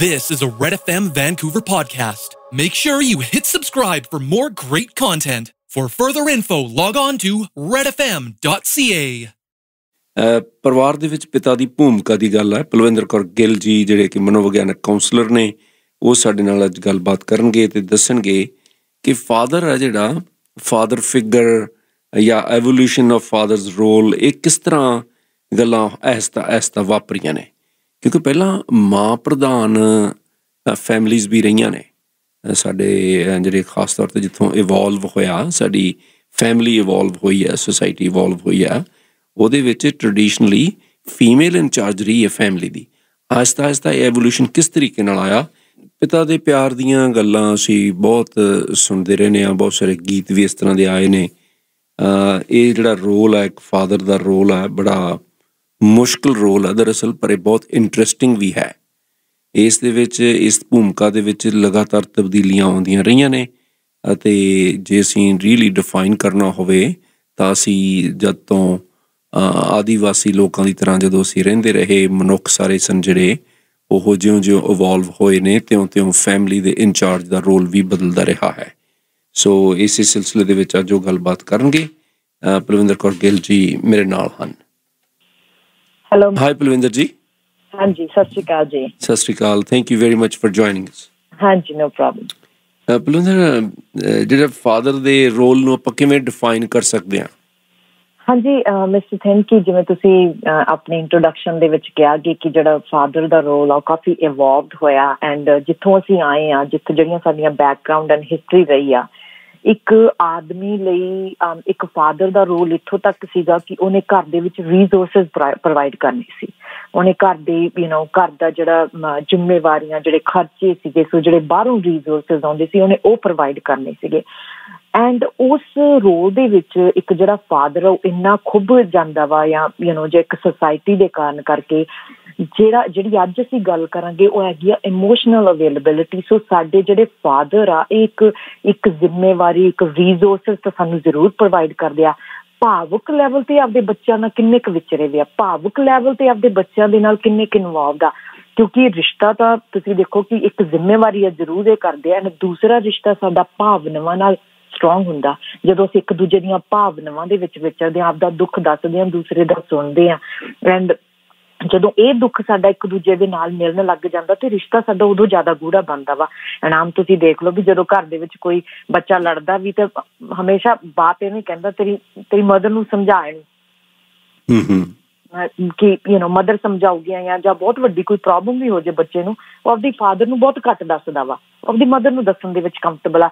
This is a Red FM Vancouver podcast. Make sure you hit subscribe for more great content. For further info, log on to redfm.ca. ਪਰਿਵਾਰ ਦੇ ਵਿੱਚ ਪਿਤਾ ਦੀ ਭੂਮਿਕਾ ਦੀ ਗੱਲ ਹੈ। ਪਲਵਿੰਦਰ ਕੌਰ ਗਿੱਲ ਜੀ ਜਿਹੜੇ ਕਿ ਮਨੋਵਿਗਿਆਨਕ ਕਾਉਂਸਲਰ ਨੇ, ਉਹ ਸਾਡੇ ਨਾਲ ਅੱਜ ਗੱਲਬਾਤ ਕਰਨਗੇ ਤੇ ਦੱਸਣਗੇ ਕਿ ਫਾਦਰ ਹੈ ਜਿਹੜਾ, ਫਾਦਰ ਫਿਗਰ ਜਾਂ ਐਵੋਲੂਸ਼ਨ ਆਫ ਫਾਦਰਸ ਰੋਲ, ਇਹ ਕਿਸ ਤਰ੍ਹਾਂ ਗੱਲਾਂ ਐਸਤਾ ਐਸਤਾ ਵਾਪਰੀਆਂ ਨੇ, क्योंकि पहला माँ प्रधान फैमिलीज़ भी रही ने साढ़े जो खास तौर पर जितों इवॉल्व होया, साड़ी फैमिली इवॉल्व हुई है, सोसाइटी इवॉल्व हुई है, वो ट्रडिशनली फीमेल इंचार्ज रही है फैमिली दी। आहिस्ता आहिस्ता एवोल्यूशन किस तरीके आया। पिता दे प्यार दियाँ गल्लां असी बहुत सुनते रहने, बहुत सारे गीत भी इस तरह के आए ने। ये जिहड़ा रोल है, एक फादर का रोल है, बड़ा मुश्किल रोल है दरअसल, पर बहुत इंट्रस्टिंग भी है। इस दे विच, इस भूमिका दे विच लगातार तब्दीलियां आउंदियां रहियां ने। जे असी रियली डिफाइन करना होवे तां असी जद तों आदिवासी लोगों की तरह जदों असी रहिंदे रहे, मनुख सारे सन जिहड़े ओह जिउं-जिउं इवॉल्व होए ने, तिउं-तिउं फैमिली दे इंचार्ज दा रोल भी बदलदा रहा है। सो इस सिलसिले दे विच अज ओह गलबात करनगे। ਪਲਵਿੰਦਰ ਕੌਰ ਗਿੱਲ जी मेरे नाल हन। Hello hi Palwinder ji. हाँ जी, सत श्री अकाल जी। सत श्री अकाल, thank you very much for joining us. हाँ जी, नो प्रॉब्लम। पलविंदर, जेड़ा फादर दे रोल नु आपां किवें डिफाइन कर सकदे हां? हाँ जी, मिस्टर थिंद की जिवें तुसी अपने इंट्रोडक्शन दे विच किहा कि जेड़ा फादर दा रोल आ काफी इवॉल्वड होया, एंड जिथों असीं आए हां, जिथे जेड़ियां साडीयां बैकग्राउंड एंड हिस्टरी रही आ, ਇੱਕ ਆਦਮੀ ਲਈ ਇੱਕ ਫਾਦਰ ਦਾ ਰੋਲ ਇੱਥੋਂ ਤੱਕ ਸੀਗਾ ਕਿ ਉਹਨੇ ਘਰ ਦੇ ਵਿੱਚ ਰਿਸੋਰਸਸ ਪ੍ਰੋਵਾਈਡ ਕਰਨੇ ਸੀ, ਉਹਨੇ ਘਰ ਦੇ ਘਰ ਦਾ ਜਿਹੜਾ ਜ਼ਿੰਮੇਵਾਰੀਆਂ, ਜਿਹੜੇ ਖਰਚੇ ਸੀਗੇ, ਸੋ ਜਿਹੜੇ ਬਾਹਰੋਂ ਰਿਸੋਰਸਸ ਆਉਂਦੇ ਸੀ ਉਹਨੇ ਉਹ ਪ੍ਰੋਵਾਈਡ ਕਰਨੇ ਸੀਗੇ। ਐਂਡ ਉਸ ਰੋਲ ਦੇ ਵਿੱਚ ਇੱਕ ਜਿਹੜਾ ਫਾਦਰ ਉਹ ਇੰਨਾ ਖੁੱਭ ਜਾਂਦਾ ਵਾ, ਜਾਂ ਜੇ ਇੱਕ ਸੋਸਾਇਟੀ ਦੇ ਕਾਰਨ ਕਰਕੇ ਜਿਹੜਾ ਜਿਹੜੀ ਅੱਜ ਅਸੀਂ ਗੱਲ ਕਰਾਂਗੇ ਉਹ ਹੈਗੀ ਆ ਇਮੋਸ਼ਨਲ ਅਵੇਲੇਬਿਲਿਟੀ। ਸੋ ਸਾਡੇ ਜਿਹੜੇ ਫਾਦਰ ਆ ਇਹ ਇੱਕ ਜ਼ਿੰਮੇਵਾਰੀ, ਇੱਕ ਰਿਸੋਰਸਿਸ ਤਾਂ ਸਾਨੂੰ ਜ਼ਰੂਰ ਪ੍ਰੋਵਾਈਡ ਕਰਦੇ ਆ, ਭਾਵੁਕ ਲੈਵਲ 'ਤੇ ਆਪਦੇ ਬੱਚਿਆਂ ਨਾਲ ਕਿੰਨੇ ਕੁ ਵਿਚਰੇ ਵੇ ਆ, ਭਾਵੁਕ ਲੈਵਲ 'ਤੇ ਆਪਦੇ ਬੱਚਿਆਂ ਦੇ ਨਾਲ ਕਿੰਨੇ ਕੁ ਇਨਵੋਲਵਡ ਆ, ਕਿਉਂਕਿ ਰਿਸ਼ਤਾ ਤਾਂ ਤੁਸੀਂ ਦੇਖੋ ਕਿ ਇੱਕ ਜ਼ਿੰਮੇਵਾਰੀ ਆ, ਜ਼ਰੂਰ ਇਹ ਕਰਦੇ ਆ। ਦੂਸਰਾ ਰਿਸ਼ਤਾ ਸਾਡਾ ਭਾਵਨਾਵਾਂ ਨਾਲ ਸਟਰੋਂਗ ਹੁੰਦਾ, ਜਦੋਂ ਅਸੀਂ ਇੱਕ ਦੂਜੇ ਦੀਆਂ ਭਾਵਨਾਵਾਂ ਦੇ ਵਿੱਚ ਵਿਚਰਦੇ ਹਾਂ, ਆਪਦਾ ਦੁੱਖ ਦੱਸਦੇ ਹਾਂ, ਦੂਸਰੇ ਦਾ ਸੁਣਦੇ ਹਾਂ, ਐਂਡ ਜਦੋਂ ਇਹ ਦੁੱਖ ਸਾਡਾ ਇੱਕ ਦੂਜੇ ਦੇ ਨਾਲ ਮਿਲਣ ਲੱਗ ਜਾਂਦਾ ਤੇ ਰਿਸ਼ਤਾ ਸਾਡਾ ਉਦੋਂ ਜ਼ਿਆਦਾ ਗੂੜਾ ਬਣਦਾ ਵਾ। ਇਨਾਮ ਤੁਸੀਂ ਦੇਖ ਲਓ ਵੀ ਜਦੋਂ ਘਰ ਦੇ ਵਿੱਚ ਕੋਈ ਬੱਚਾ ਲੜਦਾ ਵੀ ਤਾਂ ਹਮੇਸ਼ਾ ਬਾਪ ਇਹਨੂੰ ਕਹਿੰਦਾ ਤੇਰੀ ਮਦਰ ਨੂੰ ਸਮਝਾਉਣ ਕਿ ਮਦਰ ਸਮਝਾਉਗੀ, ਜਾਂ ਬਹੁਤ ਵੱਡੀ ਕੋਈ ਪ੍ਰੋਬਲਮ ਵੀ ਹੋ ਜੇ ਬੱਚੇ ਨੂੰ, ਉਹ ਆਪਦੀ ਫਾਦਰ ਨੂੰ ਬਹੁਤ ਘੱਟ ਦੱਸਦਾ ਵਾ, ਆਪਦੀ ਮਦਰ ਨੂੰ ਦੱਸਣ ਦੇ ਵਿੱਚ ਕੰਫਰਟੇਬਲ ਆ।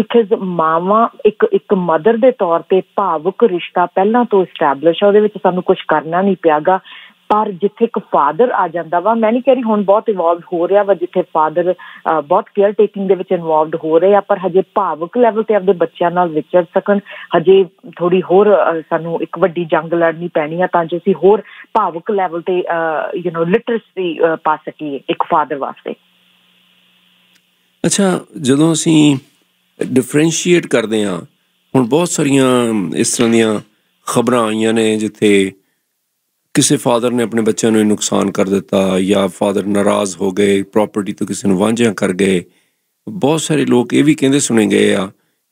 ਬਿਕਾਜ਼ ਮਾਵਾਂ ਇੱਕ ਮਦਰ ਦੇ ਤੌਰ ਤੇ ਭਾਵੁਕ ਰਿਸ਼ਤਾ ਪਹਿਲਾਂ ਤੋਂ ਇਸਟੈਬਲਿਸ਼ ਆ, ਉਹਦੇ ਵਿੱਚ ਸਾਨੂੰ ਕੁਛ ਕਰਨਾ ਨਹੀਂ ਪਿਆ ਗਾ। ਪਰ ਜਿੱਥੇ ਇੱਕ ਫਾਦਰ ਆ ਜਾਂਦਾ ਵਾ, ਮੈਂ ਨਹੀਂ ਕਹਿ ਰਹੀ ਹੁਣ ਬਹੁਤ ਇਵੋਲਵ ਹੋ ਰਿਹਾ ਵਾ, ਜਿੱਥੇ ਫਾਦਰ ਬਹੁਤ ਕੇਅਰ ਟੇਕਿੰਗ ਦੇ ਵਿੱਚ ਇਨਵੋਲਵਡ ਹੋ ਰਹੇ ਆ, ਪਰ ਹਜੇ ਭਾਵੁਕ ਲੈਵਲ ਤੇ ਆਪਦੇ ਬੱਚਿਆਂ ਨਾਲ ਵਿਚਰ ਸਕਣ, ਹਜੇ ਥੋੜੀ ਹੋਰ ਸਾਨੂੰ ਇੱਕ ਵੱਡੀ ਜੰਗ ਲੜਨੀ ਪੈਣੀ ਆ, ਤਾਂ ਜੋ ਅਸੀਂ ਹੋਰ ਭਾਵੁਕ ਲੈਵਲ ਤੇ ਲਿਟਰੇਸੀ ਪਾ ਸਕੀਏ ਇੱਕ ਫਾਦਰ ਵਾਸਤੇ। ਅੱਛਾ, ਜਦੋਂ ਅਸੀਂ ਡਿਫਰੈਂਸ਼ੀਏਟ ਕਰਦੇ ਹਾਂ, ਹੁਣ ਬਹੁਤ ਸਾਰੀਆਂ ਇਸ ਤਰ੍ਹਾਂ ਦੀਆਂ ਖਬਰਾਂ ਆਈਆਂ ਨੇ ਜਿੱਥੇ किसी फादर ने अपने बच्चों ने नुकसान कर दिता, या फादर नाराज़ हो गए, प्रॉपर्टी तो किसी ने वांझियां कर गए, बहुत सारे लोग ये भी कहते सुने गए आ,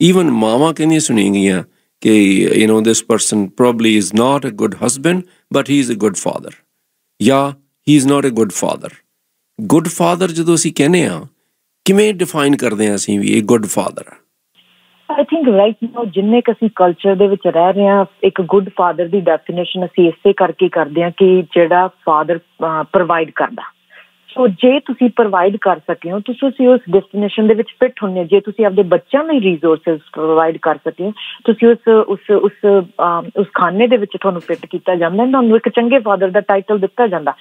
ईवन मावां कहदियां सुनी गईयां कि this person probably is not a good husband but he is a good father, या he is not a good father. Good father जो असीं कहने आ, किवें डिफाइन करदे आ असीं वी इह गुड फादर आ? ਆਈ ਥਿੰਕ ਰਾਈਟ ਨਾਓ ਜਿੰਨੇ ਕੁ ਅਸੀਂ ਕਲਚਰ ਦੇ ਵਿੱਚ ਰਹਿ ਰਹੇ ਹਾਂ, ਇੱਕ ਗੁੱਡ ਫਾਦਰ ਦੀ ਡੈਫੀਨੇਸ਼ਨ ਅਸੀਂ ਇਸੇ ਕਰਕੇ ਕਰਦੇ ਹਾਂ ਕਿ ਜਿਹੜਾ ਫਾਦਰ ਪ੍ਰੋਵਾਈਡ ਕਰਦਾ। ਸੋ ਜੇ ਤੁਸੀਂ ਪ੍ਰੋਵਾਈਡ ਕਰ ਸਕੇ ਹੋ, ਤੁਸੀਂ ਉਸ ਡੈਫੀਨੇਸ਼ਨ ਦੇ ਵਿੱਚ ਫਿੱਟ ਹੁੰਦੇ ਹੋ। ਜੇ ਤੁਸੀਂ ਆਪਦੇ ਬੱਚਿਆਂ ਲਈ ਰਿਸੋਰਸਿਸ ਪ੍ਰੋਵਾਈਡ ਕਰ ਸਕੇ ਹੋ, ਤੁਸੀਂ ਉਸ ਖਾਨੇ ਦੇ ਵਿੱਚ ਤੁਹਾਨੂੰ ਫਿੱਟ ਕੀਤਾ ਜਾਂਦਾ, ਤੁਹਾਨੂੰ ਇੱਕ ਚੰਗੇ ਫਾਦਰ ਦਾ ਟਾਈਟਲ ਦਿੱਤਾ ਜਾਂਦਾ।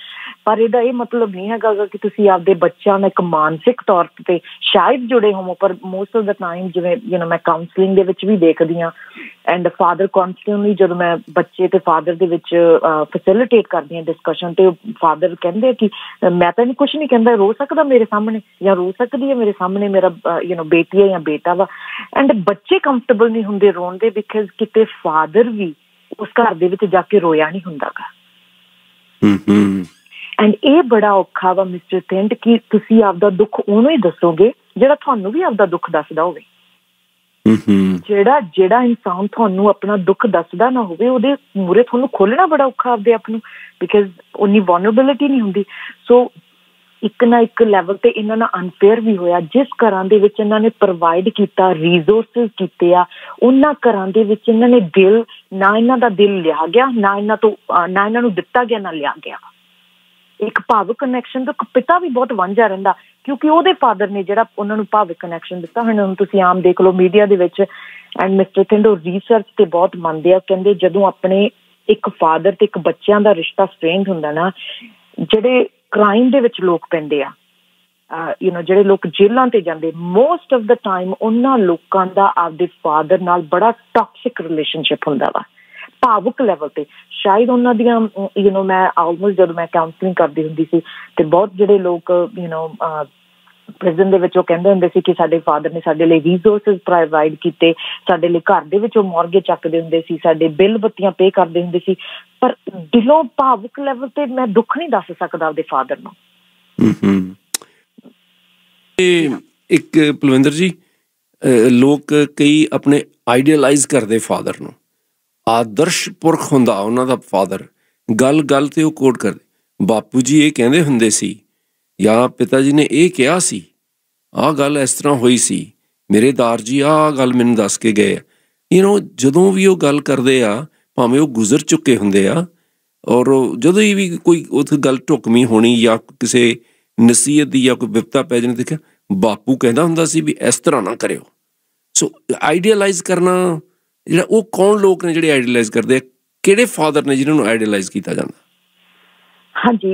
ਪਰ ਇਹਦਾ ਇਹ ਮਤਲਬ ਨਹੀਂ ਹੈਗਾ ਕਿ ਤੁਸੀਂ ਆਪਦੇ ਬੱਚਿਆਂ ਨਾਲ ਇੱਕ ਮਾਨਸਿਕ ਤੌਰ 'ਤੇ ਸ਼ਾਇਦ ਜੁੜੇ ਹੋਵੋ, ਪਰ ਮੋਸਟ ਆਫ ਦਾ ਟਾਈਮ ਜਿਵੇਂ ਮੈਂ ਕਾਉਂਸਲਿੰਗ ਦੇ ਵਿੱਚ ਵੀ ਦੇਖਦੀ ਹਾਂ, ਐਂਡ ਫਾਦਰ ਕਾਉਂਸਲਿੰਗ ਜਦੋਂ ਮੈਂ ਬੱਚੇ ਅਤੇ ਫਾਦਰ ਦੇ ਵਿੱਚ ਫੈਸਿਲੀਟੇਟ ਕਰਦੀ ਹਾਂ ਡਿਸਕਸ਼ਨ, ਅਤੇ ਫਾਦਰ ਕਹਿੰਦੇ ਕਿ ਮੈਂ ਤਾਂ ਨਹੀਂ ਕੁਛ ਨਹੀਂ ਕਹਿੰਦਾ, ਰੋ ਸਕਦਾ ਮੇਰੇ ਸਾਹਮਣੇ ਜਾਂ ਰੋ ਸਕਦੀ ਹੈ ਮੇਰੇ ਸਾਹਮਣੇ, ਮੇਰਾ ਬੇਟੀ ਹੈ ਜਾਂ ਬੇਟਾ ਵਾ, ਐਂਡ ਬੱਚੇ ਕੰਫਰਟੇਬਲ ਨਹੀਂ ਹੁੰਦੇ ਰੋਣ ਦੇ, ਬਿਕਾਜ਼ ਕਿਤੇ ਫਾਦਰ ਵੀ ਉਸ ਘਰ ਦੇ ਵਿੱਚ ਜਾ ਕੇ ਰੋਇਆ ਨਹੀਂ ਹੁੰਦਾ ਗਾ। ਐਂਡ ਇਹ ਬੜਾ ਔਖਾ ਵਾ ਮਿਸਟਰ ਥਿੰਦ ਕਿ ਤੁਸੀਂ ਆਪਦਾ ਦੁੱਖ ਉਹਨੂੰ ਹੀ ਦੱਸੋਗੇ ਜਿਹੜਾ ਤੁਹਾਨੂੰ ਵੀ ਆਪਦਾ ਦੁੱਖ ਦੱਸਦਾ ਹੋਵੇ। ਜਿਹੜਾ ਜਿਹੜਾ ਇਨਸਾਨ ਤੁਹਾਨੂੰ ਆਪਣਾ ਦੁੱਖ ਦੱਸਦਾ ਨਾ ਹੋਵੇ ਉਹਦੇ ਮੂਹਰੇ ਤੁਹਾਨੂੰ ਖੋਲ੍ਹਣਾ ਬੜਾ ਔਖਾ ਆਪਦੇ ਆਪ ਨੂੰ, ਬਿਕਾਜ਼ ਉਨੀ ਵਲਨਰੇਬਿਲਿਟੀ ਨਹੀਂ ਹੁੰਦੀ। ਸੋ ਇੱਕ ਨਾ ਇੱਕ ਲੈਵਲ ਤੇ ਇਹਨਾਂ ਨਾਲ ਅਨਫੇਅਰ ਵੀ ਹੋਇਆ। ਜਿਸ ਘਰਾਂ ਦੇ ਵਿੱਚ ਇਹਨਾਂ ਨੇ ਪ੍ਰੋਵਾਈਡ ਕੀਤਾ, ਰਿਸੋਰਸਿਸ ਕੀਤੇ ਆ, ਉਹਨਾਂ ਘਰਾਂ ਦੇ ਵਿੱਚ ਇਹਨਾਂ ਨੇ ਦਿਲ ਨਾ, ਇਹਨਾਂ ਦਾ ਦਿਲ ਲਿਆ ਗਿਆ ਨਾ, ਇਹਨਾਂ ਤੋਂ ਨਾ ਇਹਨਾਂ ਨੂੰ ਦਿੱਤਾ ਗਿਆ ਨਾ ਲਿਆ ਗਿਆ। ਇੱਕ ਭਾਵਕ ਕਨੈਕਸ਼ਨ ਤੋਂ ਪਿਤਾ ਵੀ ਬਹੁਤ ਵਾਂਝਾ ਰਹਿੰਦਾ ਕਿਉਂਕਿ ਉਹਦੇ ਫਾਦਰ ਨੇ ਜਿਹੜਾ ਉਹਨਾਂ ਨੂੰ ਭਾਵਕ ਕਨੈਕਸ਼ਨ ਦਿੱਤਾ। ਹੁਣ ਤੁਸੀਂ ਆਮ ਦੇਖ ਲਓ ਮੀਡੀਆ ਦੇ ਵਿੱਚ ਐਂਡ ਮਿਸਟਰ ਥਿੰਦ ਉਹ ਰਿਸਰਚ ਤੇ ਬਹੁਤ ਮੰਨਦੇ ਆ, ਕਹਿੰਦੇ ਜਦੋਂ ਆਪਣੇ ਇੱਕ ਫਾਦਰ ਤੇ ਇੱਕ ਬੱਚਿਆਂ ਦਾ ਰਿਸ਼ਤਾ ਸਟ੍ਰੇਂਜ ਹੁੰਦਾ ਨਾ, ਜਿਹੜੇ ਕ੍ਰਾਈਮ ਦੇ ਵਿੱਚ ਲੋਕ ਪੈਂਦੇ ਆ, ਯੂ ਨੋ ਜਿਹੜੇ ਲੋਕ ਜੇਲ੍ਹਾਂ ਤੇ ਜਾਂਦੇ, ਮੋਸਟ ਆਫ ਦਾ ਟਾਈਮ ਉਹਨਾਂ ਲੋਕਾਂ ਦਾ ਆਪਦੇ ਫਾਦਰ ਨਾਲ ਬੜਾ ਟੌਕਸਿਕ ਰਿਲੇਸ਼ਨਸ਼ਿਪ ਹੁੰਦਾ ਵਾ ਭਾਵੁਕ ਲੈਵਲ ਤੇ। ਸ਼ਾਇਦ ਉਹਨਾਂ ਦੀਆਂ ਯੂ ਨੋ ਮੈਂ ਆਲਮੋਸਟ ਜਦੋਂ ਮੈਂ ਕਾਉਂਸਲਿੰਗ ਕਰਦੀ ਹੁੰਦੀ ਸੀ ਤੇ ਬਹੁਤ ਜਿਹੜੇ ਲੋਕ ਯੂ ਨੋ ਪ੍ਰੈਜ਼ਨ ਦੇ ਵਿੱਚ ਉਹ ਕਹਿੰਦੇ ਹੁੰਦੇ ਸੀ ਕਿ ਸਾਡੇ ਫਾਦਰ ਨੇ ਸਾਡੇ ਲਈ ਰਿਸੋਰਸਿਸ ਪ੍ਰੋਵਾਈਡ ਕੀਤੇ, ਸਾਡੇ ਲਈ ਘਰ ਦੇ ਵਿੱਚ ਉਹ ਮੌਰਗੇ ਚੱਕਦੇ ਹੁੰਦੇ ਸੀ, ਸਾਡੇ ਬਿੱਲ ਬੱਤੀਆਂ ਪੇ ਕਰਦੇ ਹੁੰਦੇ ਸੀ, ਪਰ ਦਿਲੋਂ ਭਾਵੁਕ ਲੈਵਲ ਤੇ ਮੈਂ ਦੁੱਖ ਨਹੀਂ ਦੱਸ ਸਕਦਾ ਆਪਦੇ ਫਾਦਰ ਨੂੰ। ਇੱਕ ਪਲਵਿੰਦਰ ਜੀ, ਲੋਕ ਕਈ ਆਪਣੇ ਆਈਡੀਅਲਾਈਜ਼ ਕਰਦੇ ਫਾਦਰ ਨੂੰ, ਆਦਰਸ਼ ਪੁਰਖ ਹੁੰਦਾ ਉਹਨਾਂ ਦਾ ਫਾਦਰ, ਗੱਲ ਗੱਲ ਤੇ ਉਹ ਕੋਟ ਕਰਦੇ ਬਾਪੂ ਜੀ ਇਹ ਕਹਿੰਦੇ ਹੁੰਦੇ ਸੀ ਜਾਂ ਪਿਤਾ ਜੀ ਨੇ ਇਹ ਕਿਹਾ ਸੀ, ਆਹ ਗੱਲ ਇਸ ਤਰ੍ਹਾਂ ਹੋਈ ਸੀ, ਮੇਰੇ ਦਾਰ ਜੀ ਆਹ ਗੱਲ ਮੈਨੂੰ ਦੱਸ ਕੇ ਗਏ ਆ। ਯੂ ਨੋ ਜਦੋਂ ਵੀ ਉਹ ਗੱਲ ਕਰਦੇ ਆ, ਭਾਵੇਂ ਉਹ ਗੁਜ਼ਰ ਚੁੱਕੇ ਹੁੰਦੇ ਆ, ਔਰ ਜਦੋਂ ਹੀ ਵੀ ਕੋਈ ਉੱਥੇ ਗੱਲ ਢੁਕਵੀਂ ਹੋਣੀ ਜਾਂ ਕਿਸੇ ਨਸੀਹਤ ਦੀ ਜਾਂ ਕੋਈ ਵਿਪਤਾ ਪੈ ਜਾਣੀ, ਦੇਖਿਆ ਬਾਪੂ ਕਹਿੰਦਾ ਹੁੰਦਾ ਸੀ ਵੀ ਇਸ ਤਰ੍ਹਾਂ ਨਾ ਕਰਿਓ। ਸੋ ਆਈਡੀਅਲਾਈਜ਼ ਕਰਨਾ ਜਿਹੜਾ ਉਹ ਕੌਣ ਲੋਕ ਨੇ ਜਿਹੜੇ ਆਈਡੀਅਲਾਈਜ਼ ਕਰਦੇ ਆ, ਕਿਹੜੇ ਫਾਦਰ ਨੇ ਜਿਹਨਾਂ ਨੂੰ ਆਈਡੀਅਲਾਈਜ਼ ਕੀਤਾ ਜਾਂਦਾ? ਹਾਂਜੀ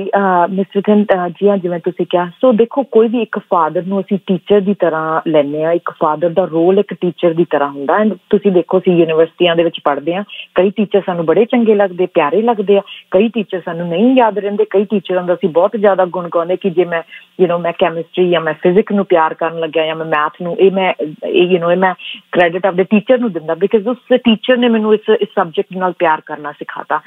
ਮਿਸਟਰ ਥਿੰਦ ਜੀ ਹਾਂ, ਜਿਵੇਂ ਤੁਸੀਂ ਕਿਹਾ, ਸੋ ਦੇਖੋ ਕੋਈ ਵੀ ਇੱਕ ਫਾਦਰ ਨੂੰ ਅਸੀਂ ਟੀਚਰ ਦੀ ਤਰ੍ਹਾਂ ਲੈਂਦੇ ਹਾਂ। ਇੱਕ ਫਾਦਰ ਦਾ ਰੋਲ ਇੱਕ ਟੀਚਰ ਦੀ ਤਰ੍ਹਾਂ ਹੁੰਦਾ। ਐਂਡ ਤੁਸੀਂ ਦੇਖੋ ਅਸੀਂ ਯੂਨੀਵਰਸਿਟੀਆਂ ਦੇ ਵਿੱਚ ਪੜ੍ਹਦੇ ਹਾਂ, ਕਈ ਟੀਚਰ ਸਾਨੂੰ ਬੜੇ ਚੰਗੇ ਲੱਗਦੇ, ਪਿਆਰੇ ਲੱਗਦੇ ਆ, ਕਈ ਟੀਚਰ ਸਾਨੂੰ ਨਹੀਂ ਯਾਦ ਰਹਿੰਦੇ, ਕਈ ਟੀਚਰਾਂ ਦਾ ਅਸੀਂ ਬਹੁਤ ਜ਼ਿਆਦਾ ਗੁਣ ਗਾਉਂਦੇ ਕਿ ਜੇ ਮੈਂ ਯੂ ਨੋ ਮੈਂ ਕੈਮਿਸਟਰੀ ਜਾਂ ਮੈਂ ਫਿਜ਼ਿਕਸ ਨੂੰ ਪਿਆਰ ਕਰਨ ਲੱਗਿਆ ਜਾਂ ਮੈਂ ਮੈਥ ਨੂੰ, ਇਹ ਮੈਂ ਯੂ ਨੋ ਇਹ ਮੈਂ ਕ੍ਰੈਡਿਟ ਆਪਦੇ ਟੀਚਰ ਨੂੰ ਦਿੰਦਾ ਬਿਕਾਜ਼ ਉਸ ਟੀਚਰ ਨੇ ਮੈਨੂੰ ਇਸ ਸਬਜੈਕਟ ਨਾਲ ਪਿਆਰ ਕਰਨਾ ਸਿਖਾਤਾ।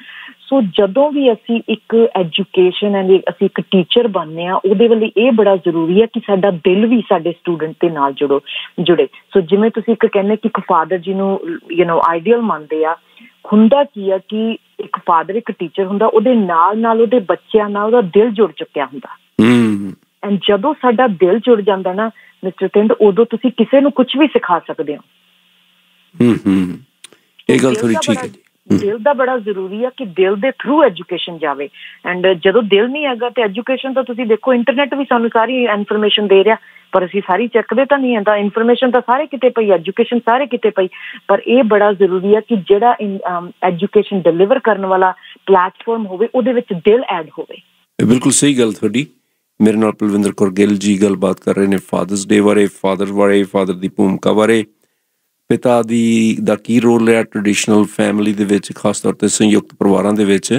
ਸੋ ਜਦੋਂ ਵੀ ਅਸੀਂ ਇੱਕ ਐਜੂਕੇਸ਼ਨ ਐਂਡ ਅਸੀਂ ਇੱਕ ਟੀਚਰ ਬਣਨੇ ਹਾਂ, ਉਹਦੇ ਲਈ ਇਹ ਬੜਾ ਜ਼ਰੂਰੀ ਹੈ ਕਿ ਸਾਡਾ ਦਿਲ ਵੀ ਸਾਡੇ ਸਟੂਡੈਂਟ ਦੇ ਨਾਲ ਜੁੜੇ। ਸੋ ਜਿਵੇਂ ਤੁਸੀਂ ਇੱਕ ਕਹਿੰਦੇ ਕਿ ਇੱਕ ਫਾਦਰ ਜੀ ਨੂੰ ਯੂ ਨੋ ਆਈਡੀਅਲ ਮੰਨਦੇ ਆ, ਹੁੰਦਾ ਕੀ ਆ ਕਿ ਇੱਕ ਫਾਦਰ ਇੱਕ ਟੀਚਰ ਹੁੰਦਾ, ਉਹਦੇ ਨਾਲ ਨਾਲ ਉਹਦੇ ਬੱਚਿਆਂ ਨਾਲ ਉਹਦਾ ਦਿਲ ਜੁੜ ਚੁੱਕਿਆ ਹੁੰਦਾ। ਐਂਡ ਜਦੋਂ ਸਾਡਾ ਦਿਲ ਜੁੜ ਜਾਂਦਾ ਨਾ ਮਿਸਟਰ ਥਿੰਦ, ਉਦੋਂ ਤੁਸੀਂ ਕਿਸੇ ਨੂੰ ਕੁਛ ਵੀ ਸਿਖਾ ਸਕਦੇ ਹੋ। ਇਹ ਗੱਲ ਥੋੜੀ ਠੀਕ ਹੈ। ਦਿਲ ਦਾ ਬੜਾ ਜ਼ਰੂਰੀ ਆ ਕਿ ਦਿਲ ਦੇ ਥਰੂ ਐਜੂਕੇਸ਼ਨ ਜਾਵੇ। ਐਂਡ ਜਦੋਂ ਦਿਲ ਨਹੀਂ ਹੈਗਾ ਤੇ ਐਜੂਕੇਸ਼ਨ ਤਾਂ ਤੁਸੀਂ ਦੇਖੋ ਇੰਟਰਨੈਟ ਵੀ ਸਾਨੂੰ ਸਾਰੀ ਇਨਫੋਰਮੇਸ਼ਨ ਦੇ ਰਿਹਾ, ਪਰ ਅਸੀਂ ਸਾਰੀ ਚੱਕਦੇ ਤਾਂ ਨਹੀਂ ਆਂਦਾ। ਇਨਫੋਰਮੇਸ਼ਨ ਤਾਂ ਸਾਰੇ ਕਿਤੇ ਪਈ, ਐਜੂਕੇਸ਼ਨ ਸਾਰੇ ਕਿਤੇ ਪਈ, ਪਰ ਇਹ ਬੜਾ ਜ਼ਰੂਰੀ ਆ ਕਿ ਜਿਹੜਾ ਐਜੂਕੇਸ਼ਨ ਡਿਲੀਵਰ ਕਰਨ ਵਾਲਾ ਪਲੈਟਫਾਰਮ ਹੋਵੇ ਉਹਦੇ ਵਿੱਚ ਦਿਲ ਐਡ ਹੋਵੇ। ਬਿਲਕੁਲ ਸਹੀ ਗੱਲ ਤੁਹਾਡੀ। ਮੇਰੇ ਨਾਲ ਪਲਵਿੰਦਰ ਕੌਰ ਗਿੱਲ ਜੀ ਗੱਲਬਾਤ ਕਰ ਰਹੇ ਨੇ ਫਾਦਰਸ ਡੇ ਬਾਰੇ, ਫਾਦਰ ਬਾਰੇ, ਫਾਦਰ ਦੀ ਭੂਮਿਕਾ ਬਾਰੇ, ਪਿਤਾ ਦਾ ਕੀ ਰੋਲ ਹੈ ਟ੍ਰੈਡੀਸ਼ਨਲ ਫੈਮਿਲੀ ਦੇ ਵਿੱਚ, ਖਾਸ ਤੌਰ 'ਤੇ ਸੰਯੁਕਤ ਪਰਿਵਾਰਾਂ ਦੇ ਵਿੱਚ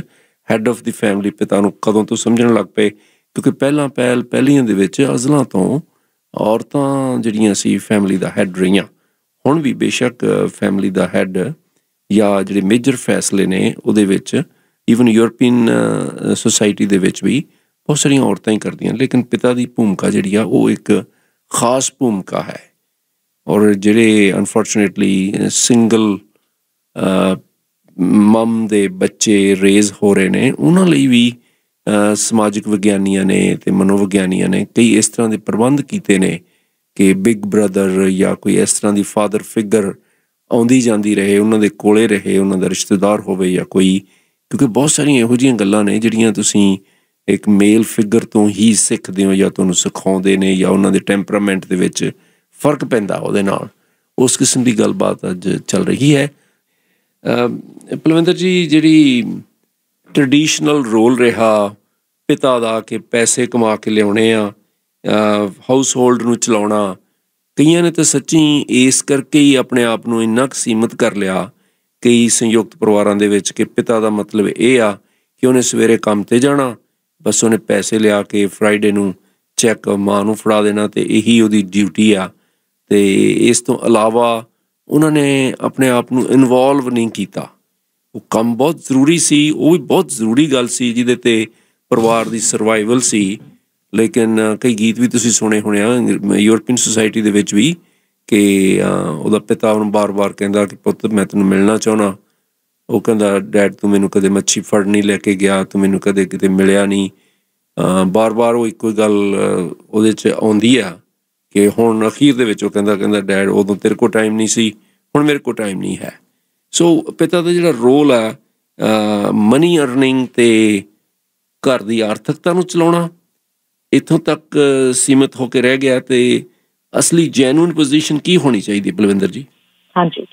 ਹੈੱਡ ਆਫ ਦੀ ਫੈਮਿਲੀ ਪਿਤਾ ਨੂੰ ਕਦੋਂ ਤੋਂ ਸਮਝਣ ਲੱਗ ਪਏ, ਕਿਉਂਕਿ ਪਹਿਲੀਆਂ ਦੇ ਵਿੱਚ ਅਜ਼ਲਾਂ ਤੋਂ ਔਰਤਾਂ ਜਿਹੜੀਆਂ ਸੀ ਫੈਮਿਲੀ ਦਾ ਹੈੱਡ ਰਹੀਆਂ। ਹੁਣ ਵੀ ਬੇਸ਼ੱਕ ਫੈਮਿਲੀ ਦਾ ਹੈੱਡ ਜਾਂ ਜਿਹੜੇ ਮੇਜਰ ਫੈਸਲੇ ਨੇ ਉਹਦੇ ਵਿੱਚ ਈਵਨ ਯੂਰਪੀਨ ਸੋਸਾਇਟੀ ਦੇ ਵਿੱਚ ਵੀ ਬਹੁਤ ਸਾਰੀਆਂ ਔਰਤਾਂ ਹੀ ਕਰਦੀਆਂ, ਲੇਕਿਨ ਪਿਤਾ ਦੀ ਭੂਮਿਕਾ ਜਿਹੜੀ ਆ ਉਹ ਇੱਕ ਖਾਸ ਭੂਮਿਕਾ ਹੈ। ਔਰ ਜਿਹੜੇ ਅਨਫੋਰਚੂਨੇਟਲੀ ਸਿੰਗਲ ਮਮ ਦੇ ਬੱਚੇ ਰੇਜ਼ ਹੋ ਰਹੇ ਨੇ, ਉਹਨਾਂ ਲਈ ਵੀ ਸਮਾਜਿਕ ਵਿਗਿਆਨੀਆਂ ਨੇ ਅਤੇ ਮਨੋਵਿਗਿਆਨੀਆਂ ਨੇ ਕਈ ਇਸ ਤਰ੍ਹਾਂ ਦੇ ਪ੍ਰਬੰਧ ਕੀਤੇ ਨੇ ਕਿ ਬਿਗ ਬ੍ਰਦਰ ਜਾਂ ਕੋਈ ਇਸ ਤਰ੍ਹਾਂ ਦੀ ਫਾਦਰ ਫਿਗਰ ਆਉਂਦੀ ਜਾਂਦੀ ਰਹੇ, ਉਹਨਾਂ ਦੇ ਕੋਲੇ ਰਹੇ, ਉਹਨਾਂ ਦਾ ਰਿਸ਼ਤੇਦਾਰ ਹੋਵੇ ਜਾਂ ਕੋਈ, ਕਿਉਂਕਿ ਬਹੁਤ ਸਾਰੀਆਂ ਇਹੋ ਜਿਹੀਆਂ ਗੱਲਾਂ ਨੇ ਜਿਹੜੀਆਂ ਤੁਸੀਂ ਇੱਕ ਮੇਲ ਫਿਗਰ ਤੋਂ ਹੀ ਸਿੱਖਦੇ ਹੋ ਜਾਂ ਤੁਹਾਨੂੰ ਸਿਖਾਉਂਦੇ ਨੇ ਜਾਂ ਉਹਨਾਂ ਦੇ ਟੈਂਪਰਾਮੈਂਟ ਦੇ ਵਿੱਚ ਫਰਕ ਪੈਂਦਾ ਉਹਦੇ ਨਾਲ। ਉਸ ਕਿਸਮ ਦੀ ਗੱਲਬਾਤ ਅੱਜ ਚੱਲ ਰਹੀ ਹੈ। ਪਲਵਿੰਦਰ ਜੀ, ਜਿਹੜੀ ਟ੍ਰੈਡੀਸ਼ਨਲ ਰੋਲ ਰਿਹਾ ਪਿਤਾ ਦਾ ਕਿ ਪੈਸੇ ਕਮਾ ਕੇ ਲਿਆਉਣੇ ਆ, ਹਾਊਸ ਹੋਲਡ ਨੂੰ ਚਲਾਉਣਾ, ਕਈਆਂ ਨੇ ਤਾਂ ਸੱਚੀ ਇਸ ਕਰਕੇ ਹੀ ਆਪਣੇ ਆਪ ਨੂੰ ਇੰਨਾ ਕੁ ਸੀਮਤ ਕਰ ਲਿਆ ਕਈ ਸੰਯੁਕਤ ਪਰਿਵਾਰਾਂ ਦੇ ਵਿੱਚ ਕਿ ਪਿਤਾ ਦਾ ਮਤਲਬ ਇਹ ਆ ਕਿ ਉਹਨੇ ਸਵੇਰੇ ਕੰਮ 'ਤੇ ਜਾਣਾ, ਬਸ ਉਹਨੇ ਪੈਸੇ ਲਿਆ ਕੇ ਫਰਾਈਡੇ ਨੂੰ ਚੈੱਕ ਮਾਂ ਨੂੰ ਫੜਾ ਦੇਣਾ ਅਤੇ ਇਹੀ ਉਹਦੀ ਡਿਊਟੀ ਆ। ਅਤੇ ਇਸ ਤੋਂ ਇਲਾਵਾ ਉਹਨਾਂ ਨੇ ਆਪਣੇ ਆਪ ਨੂੰ ਇਨਵੋਲਵ ਨਹੀਂ ਕੀਤਾ। ਉਹ ਕੰਮ ਬਹੁਤ ਜ਼ਰੂਰੀ ਸੀ, ਉਹ ਵੀ ਬਹੁਤ ਜ਼ਰੂਰੀ ਗੱਲ ਸੀ ਜਿਹਦੇ 'ਤੇ परिवार की सर्वाइवल सी। लेकिन कई गीत भी तुसीं सुने होने यूरोपियन सोसाइटी दे विच भी कि उहदा पिता उहनूं बार बार कहता कि पुत मैं तैनूं मिलना चाहुंदा, वह कहता डैड तू मैनूं कदे मच्छी फड़न नहीं लैके गया, तू मैनूं कदे किते मिलिया नहीं। बार बार वो एक गल उहदे च आउंदी आ कि हुण अखीर दे विच वो कहता डैड उदों तेरे को टाइम नहीं सी, हुण मेरे को टाइम नहीं है। सो पिता दा जिहड़ा रोल आ मनी अर्निंग ते घर की आर्थिकता नूं चलाउणा इतों तक सीमित होकर रह गया। तो असली जेन्युइन पोजीशन की होनी चाहिए बलविंदर जी? हाँ जी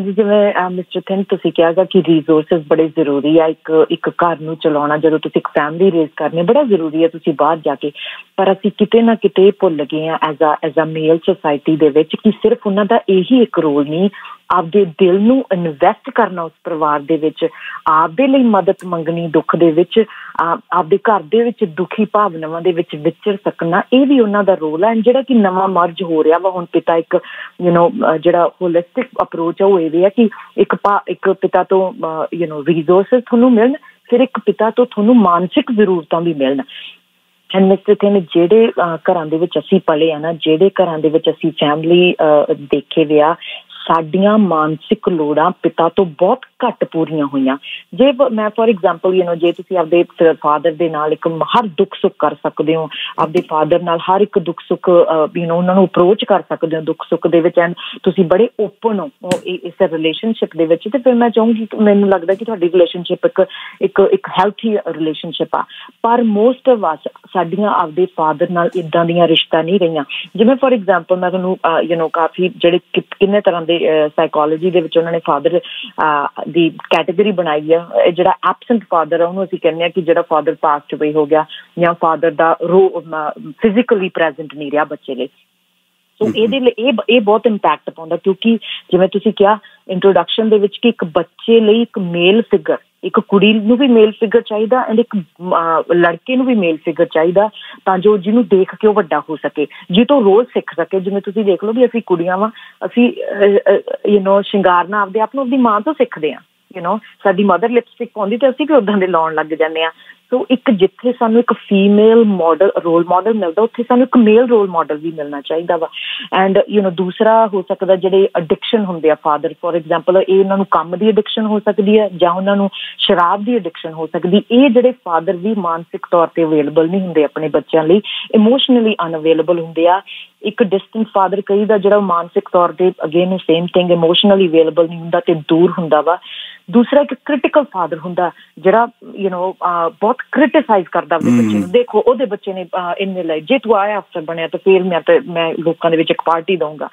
जिवें मिस्टर थिंद तुसीं कहा गा कि रिसोर्सेज बड़े जरूरी है, एक घर नूं चलाउणा जदों तुसीं एक फैमिली रेज करनी बड़ा जरूरी है तुसीं बाहर जाके। पर असीं किते ना किते भुल गए हां एज अ मेल सोसाइटी दे विच कि सिर्फ उन्हां दा इही एक रोल नहीं, आपदे दिल नूं इन्वेस्ट करना उस परिवार दे विच, आपदे लई मदद मंगनी दुख दे विच, आपदे घर दे विच दुखी भावनावां दे विच विचर सकना, इह वी उन्हां दा रोल है। जिहड़ा कि नवां मर्ज हो रिहा वा हुण पिता एक जिहड़ा होलिस्टिक अप्रोच है ਇਹ ਵੀ ਹੈ ਕਿ ਇੱਕ ਪਿਤਾ ਤੋਂ ਰਿਸੋਰਸਿਸ ਤੁਹਾਨੂੰ ਮਿਲਣ, ਫਿਰ ਇੱਕ ਪਿਤਾ ਤੋਂ ਤੁਹਾਨੂੰ ਮਾਨਸਿਕ ਜ਼ਰੂਰਤਾਂ ਵੀ ਮਿਲਣ। ਮਿਸਟਰ ਥਿੰਦ ਜਿਹੜੇ ਘਰਾਂ ਦੇ ਵਿੱਚ ਅਸੀਂ ਪਲੇ ਆ ਨਾ, ਜਿਹੜੇ ਘਰਾਂ ਦੇ ਵਿੱਚ ਅਸੀਂ ਫੈਮਿਲੀ ਦੇਖੇ ਵੇ ਆ, ਸਾਡੀਆਂ ਮਾਨਸਿਕ ਲੋੜਾਂ ਪਿਤਾ ਤੋਂ ਬਹੁਤ ਘੱਟ ਪੂਰੀਆਂ ਹੋਈਆਂ। ਜੇ ਮੈਂ ਫੋਰ ਐਗਜ਼ਾਮਪਲ ਜੇ ਤੁਸੀਂ ਆਪਦੇ ਫਾਦਰ ਦੇ ਨਾਲ ਇੱਕ ਹਰ ਦੁੱਖ ਸੁੱਖ ਕਰ ਸਕਦੇ ਹੋ, ਆਪਦੇ ਫਾਦਰ ਨਾਲ ਹਰ ਇੱਕ ਦੁੱਖ ਸੁੱਖ ਉਹਨਾਂ ਨੂੰ ਅਪਰੋਚ ਕਰ ਸਕਦੇ ਹੋ ਦੁੱਖ ਸੁੱਖ ਦੇ ਵਿੱਚ, ਐਂਡ ਤੁਸੀਂ ਬੜੇ ਓਪਨ ਹੋ ਇਸ ਰਿਲੇਸ਼ਨਸ਼ਿਪ ਦੇ ਵਿੱਚ, ਤੇ ਫਿਰ ਮੈਂ ਚਾਹੂੰਗੀ ਮੈਨੂੰ ਲੱਗਦਾ ਕਿ ਤੁਹਾਡੀ ਰਿਲੇਸ਼ਨਸ਼ਿਪ ਇੱਕ ਹੈਲਥੀ ਰਿਲੇਸ਼ਨਸ਼ਿਪ ਆ। ਪਰ ਮੋਸਟ ਆਫ ਅਸ ਸਾਡੀਆਂ ਆਪਦੇ ਫਾਦਰ ਨਾਲ ਇੱਦਾਂ ਦੀਆਂ ਰਿਸ਼ਤਾ ਨਹੀਂ ਰਹੀਆਂ। ਜਿਵੇਂ ਫੋਰ ਐਗਜ਼ਾਮਪਲ ਮੈਂ ਤੁਹਾਨੂੰ ਕਾਫੀ ਜਿਹੜੇ ਕਿੰਨੇ ਤਰ੍ਹਾਂ ਦੇ ਸਾਈਕੋਲੋਜੀ ਦੇ ਵਿੱਚ ਉਹਨਾਂ ਨੇ ਫਾਦਰ ਦੀ ਕੈਟੇਗਰੀ ਬਣਾਈ ਆ। ਜਿਹੜਾ ਐਬਸੈਂਟ ਫਾਦਰ ਆ ਉਹਨੂੰ ਅਸੀਂ ਕਹਿੰਦੇ ਆ ਕਿ ਜਿਹੜਾ ਫਾਦਰ ਪਾਸਡ ਅਵੇ ਹੋ ਗਿਆ ਜਾਂ ਫਾਦਰ ਦਾ ਫਿਜ਼ੀਕਲੀ ਪ੍ਰੈਜ਼ੈਂਟ ਨਹੀਂ ਰਿਹਾ ਬੱਚੇ ਲਈ। ਸੋ ਇਹਦੇ ਲਈ ਇਹ ਬਹੁਤ ਇੰਪੈਕਟ ਪਾਉਂਦਾ, ਕਿਉਂਕਿ ਜਿਵੇਂ ਤੁਸੀਂ ਕਿਹਾ ਇੰਟਰੋਡਕਸ਼ਨ ਦੇ ਵਿੱਚ ਕਿ ਇੱਕ ਬੱਚੇ ਲਈ ਇੱਕ ਮੇਲ ਫਿਗਰ, ਇੱਕ ਕੁੜੀ ਨੂੰ ਵੀ ਮੇਲ ਫਿਗਰ ਚਾਹੀਦਾ ਐਂਡ ਇੱਕ ਲੜਕੇ ਨੂੰ ਵੀ ਮੇਲ ਫਿਗਰ ਚਾਹੀਦਾ, ਤਾਂ ਜੋ ਜਿਹਨੂੰ ਦੇਖ ਕੇ ਉਹ ਵੱਡਾ ਹੋ ਸਕੇ, ਜਿਹਤੋਂ ਰੋਜ਼ ਸਿੱਖ ਸਕੇ। ਜਿਵੇਂ ਤੁਸੀਂ ਦੇਖ ਲਓ ਵੀ ਅਸੀਂ ਕੁੜੀਆਂ ਵਾਂ, ਅਸੀਂ ਸ਼ਿੰਗਾਰਨਾ ਆਪਦੇ ਆਪ ਨੂੰ ਆਪਦੀ ਮਾਂ ਤੋਂ ਸਿੱਖਦੇ ਹਾਂ। ਸਾਡੀ ਮਦਰ ਲਿਪਸਟਿਕ ਪਾਉਂਦੀ ਤੇ ਅਸੀਂ ਵੀ ਉੱਦਾਂ ਦੇ ਲਾਉਣ ਲੱਗ ਜਾਂਦੇ ਹਾਂ। ਸੋ ਇੱਕ ਜਿੱਥੇ ਸਾਨੂੰ ਇੱਕ ਫੀਮੇਲ ਮੋਡਲ ਰੋਲ ਮੋਡਲ ਮਿਲਦਾ, ਉੱਥੇ ਸਾਨੂੰ ਇੱਕ ਮੇਲ ਰੋਲ ਮੋਡਲ ਵੀ ਮਿਲਣਾ ਚਾਹੀਦਾ ਵਾ। ਐਂਡ ਦੂਸਰਾ ਹੋ ਸਕਦਾ ਜਿਹੜੇ ਅਡਿਕਸ਼ਨ ਹੁੰਦੇ ਆ ਫਾਦਰ, ਫੋਰ ਐਗਜ਼ਾਮਪਲ ਇਹ ਉਹਨਾਂ ਨੂੰ ਕੰਮ ਦੀ ਅਡਿਕਸ਼ਨ ਹੋ ਸਕਦੀ ਹੈ ਜਾਂ ਉਹਨਾਂ ਨੂੰ ਸ਼ਰਾਬ ਦੀ ਅਡਿਕਸ਼ਨ ਹੋ ਸਕਦੀ। ਇਹ ਜਿਹੜੇ ਫਾਦਰ ਵੀ ਮਾਨਸਿਕ ਤੌਰ 'ਤੇ ਅਵੇਲੇਬਲ ਨਹੀਂ ਹੁੰਦੇ ਆਪਣੇ ਬੱਚਿਆਂ ਲਈ, ਇਮੋਸ਼ਨਲੀ ਅਨਅਵੇਲੇਬਲ ਹੁੰਦੇ ਆ। ਇੱਕ ਡਿਸਟੈਂਟ ਫਾਦਰ ਕਈ ਦਾ ਜਿਹੜਾ ਮਾਨਸਿਕ ਤੌਰ 'ਤੇ again same thing emotionally available ਨਹੀਂ ਹੁੰਦਾ ਅਤੇ ਦੂਰ ਹੁੰਦਾ ਵਾ। ਦੂਸਰਾ ਇੱਕ ਕ੍ਰਿਟੀਕਲ ਫਾਦਰ ਹੁੰਦਾ ਜਿਹੜਾ ਬਹੁਤ ਕ੍ਰਿਟੀਸਾਈਜ਼ ਕਰਦਾ ਆਪਣੇ ਬੱਚੇ ਨੂੰ, ਦੇਖੋ ਉਹਦੇ ਬੱਚੇ ਨੇ ਇੰਨੇ ਲਾਈ, ਜੇ ਤੂੰ ਆਹ ਅਫਸਰ ਬਣਿਆ ਤਾਂ ਫਿਰ ਮੈਂ ਲੋਕਾਂ ਦੇ ਵਿੱਚ ਇੱਕ ਪਾਰਟੀ ਦਊਂਗਾ,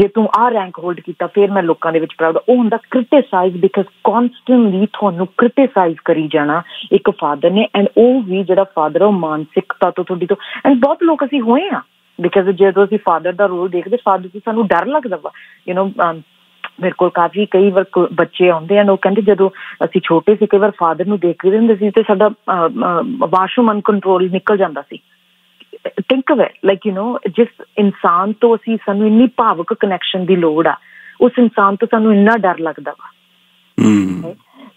ਜੇ ਤੂੰ ਆਹ ਰੈਂਕ ਹੋਲਡ ਕੀਤਾ ਫਿਰ ਮੈਂ ਲੋਕਾਂ ਦੇ ਵਿੱਚ ਪ੍ਰਾਊਡ। ਉਹ ਹੁੰਦਾ ਕ੍ਰਿਟੀਸਾਈਜ਼, ਬਿਕੋਜ਼ ਕੌਨਸਟੈਂਟਲੀ ਤੁਹਾਨੂੰ ਕ੍ਰਿਟੀਸਾਈਜ਼ ਕਰੀ ਜਾਣਾ ਇੱਕ ਫਾਦਰ ਨੇ। ਐਂਡ ਉਹ ਵੀ ਜਿਹੜਾ ਫਾਦਰ ਉਹ ਮਾਨਸਿਕਤਾ ਤੋਂ ਤੁਹਾਡੀ ਤੋਂ ਐਂਡ ਬਹੁਤ ਲੋਕ ਅਸੀਂ ਹੋਏ ਹਾਂ, ਬਿਕਾਜ਼ ਜਦੋਂ ਅਸੀਂ ਫਾਦਰ ਦਾ ਰੋਲ ਦੇਖਦੇ ਫਾਦਰ ਤੋਂ ਸਾਨੂੰ ਡਰ ਲੱਗਦਾ ਵਾ। ਮੇਰੇ ਕੋਲ ਕਾਫੀ ਕਈ ਵਾਰ ਬੱਚੇ ਆਉਂਦੇ ਹਨ, ਉਹ ਕਹਿੰਦੇ ਜਦੋਂ ਅਸੀਂ ਛੋਟੇ ਸੀ ਕਈ ਵਾਰ ਫਾਦਰ ਨੂੰ ਦੇਖਦੇ ਹੁੰਦੇ ਸੀ ਤੇ ਸਾਡਾ ਵਾਸ਼ਰੂਮ ਅਨਕੰਟਰੋਲ ਨਿਕਲ ਜਾਂਦਾ ਸੀ। ਥਿੰਕ ਅਵੇ ਲਾਈਕ ਜਿਸ ਇਨਸਾਨ ਤੋਂ ਅਸੀਂ ਸਾਨੂੰ ਇੰਨੀ ਭਾਵਕ ਕਨੈਕਸ਼ਨ ਦੀ ਲੋੜ ਆ, ਉਸ ਇਨਸਾਨ ਤੋਂ ਸਾਨੂੰ ਇੰਨਾ ਡਰ ਲੱਗਦਾ ਵਾ।